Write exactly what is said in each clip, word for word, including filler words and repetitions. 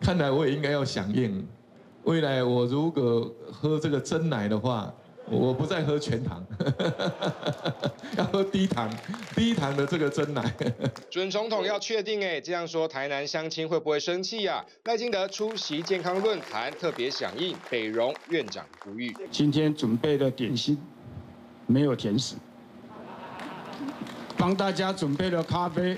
看来我也应该要响应。未来我如果喝这个真奶的话，我不再喝全糖，要喝低糖、低糖的这个真奶。准总统要确定哎，这样说台南乡亲会不会生气呀、啊？赖清德出席健康论坛，特别响应北荣院长呼吁。今天准备的点心没有甜食，帮大家准备的咖啡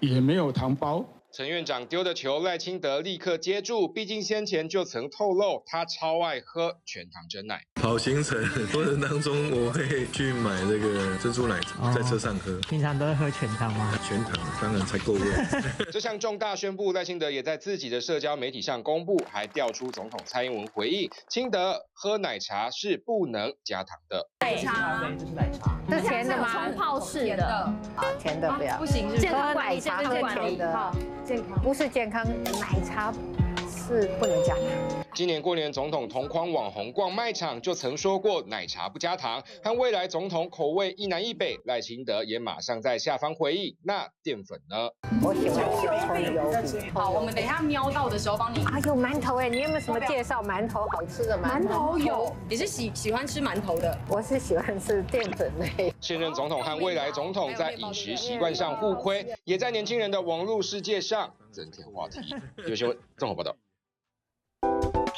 也没有糖包。 陈院长丢的球，赖清德立刻接住。毕竟先前就曾透露，他超爱喝全糖真奶。跑行程过程当中，我会去买那个珍珠奶茶，在车上喝。哦、平常都会喝全糖吗？全糖当然才够味。这项重大宣布，赖清德也在自己的社交媒体上公布，还调出总统蔡英文回应：清德喝奶茶是不能加糖的。奶茶，这是奶茶。 是甜的吗？冲泡式的啊，甜的不要，不行，健康奶茶喝甜的，健康不是健康奶茶是不能加糖。今年过年，总统同框网红逛卖场就曾说过奶茶不加糖，和未来总统口味一南一北。赖清德也马上在下方回应，那淀粉呢？我喜欢葱油饼。好，我们等一下瞄到的时候帮你。啊，有馒头哎，你有没有什么介绍馒头好吃的馒头？馒头有，你是喜喜欢吃馒头的？我是喜欢吃淀粉类。现任总统和未来总统在饮食习惯上互亏，也在年轻人的网络世界上增添话题。有新闻综合报道。